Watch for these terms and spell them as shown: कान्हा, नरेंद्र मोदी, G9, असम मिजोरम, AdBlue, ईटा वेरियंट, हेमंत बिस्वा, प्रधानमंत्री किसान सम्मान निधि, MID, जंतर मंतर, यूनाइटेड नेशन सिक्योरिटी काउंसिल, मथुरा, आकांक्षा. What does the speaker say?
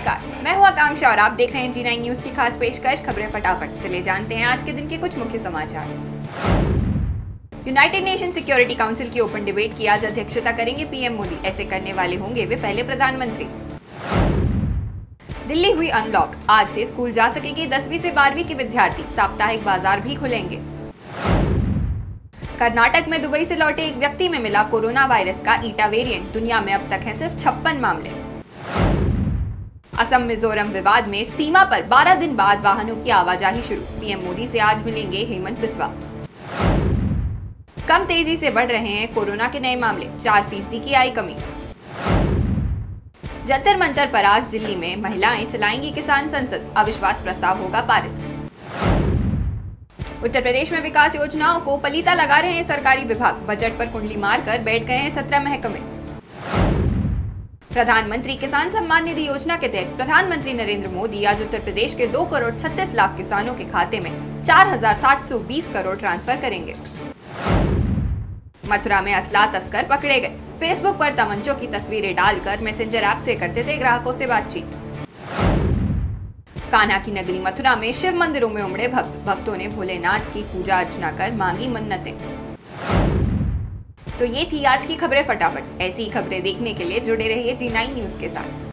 नमस्कार, मैं हूं आकांक्षा और आप देख रहे हैं G9 न्यूज की खास पेशकश खबरें फटाफट। चले जानते हैं आज के दिन के कुछ मुख्य समाचार। यूनाइटेड नेशन सिक्योरिटी काउंसिल की ओपन डिबेट की आज अध्यक्षता करेंगे पीएम मोदी। ऐसे करने वाले होंगे वे पहले प्रधानमंत्री। दिल्ली हुई अनलॉक, आज से स्कूल जा सकेंगे 10वीं से 12वीं के विद्यार्थी, साप्ताहिक बाजार भी खुलेंगे। कर्नाटक में दुबई से लौटे एक व्यक्ति में मिला कोरोना वायरस का ईटा वेरियंट। दुनिया में अब तक है सिर्फ 56 मामले। असम मिजोरम विवाद में सीमा पर 12 दिन बाद वाहनों की आवाजाही शुरू। पीएम मोदी से आज मिलेंगे हेमंत बिस्वा। कम तेजी से बढ़ रहे हैं कोरोना के नए मामले, 4% की आई कमी। जंतर मंतर पर आज दिल्ली में महिलाएं चलाएंगी किसान संसद, अविश्वास प्रस्ताव होगा पारित। उत्तर प्रदेश में विकास योजनाओं को पलीता लगा रहे हैं सरकारी विभाग, बजट पर कुंडली मारकर बैठ गए हैं 17 महकमे। प्रधानमंत्री किसान सम्मान निधि योजना के तहत प्रधानमंत्री नरेंद्र मोदी आज उत्तर प्रदेश के 2,36 करोड़ किसानों के खाते में 4,720 करोड़ ट्रांसफर करेंगे। मथुरा में असला तस्कर पकड़े गए, फेसबुक पर तमंचों की तस्वीरें डालकर मैसेंजर ऐप से करते थे ग्राहकों से बातचीत। कान्हा की नगरी मथुरा में शिव मंदिरों में उमड़े भक्त, भक्तों ने भोलेनाथ की पूजा अर्चना कर मांगी मन्नतें। तो ये थी आज की खबरें फटाफट। ऐसी ही खबरें देखने के लिए जुड़े रहिए G9 न्यूज के साथ।